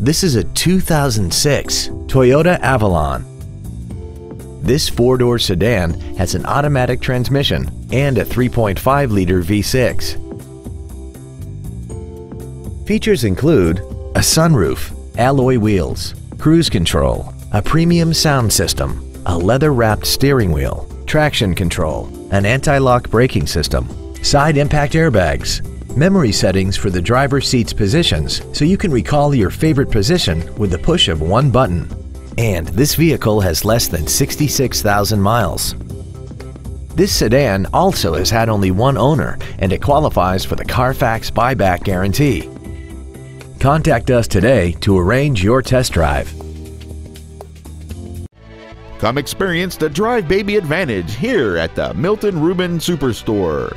This is a 2006 Toyota Avalon. This four-door sedan has an automatic transmission and a 3.5-liter V6. Features include a sunroof, alloy wheels, cruise control, a premium sound system, a leather-wrapped steering wheel, traction control, an anti-lock braking system, side impact airbags, memory settings for the driver's seat's positions so you can recall your favorite position with the push of one button. And this vehicle has less than 66,000 miles. This sedan also has had only one owner, and it qualifies for the Carfax buyback guarantee. Contact us today to arrange your test drive. Come experience the Drive Baby Advantage here at the Milton Ruben Superstore.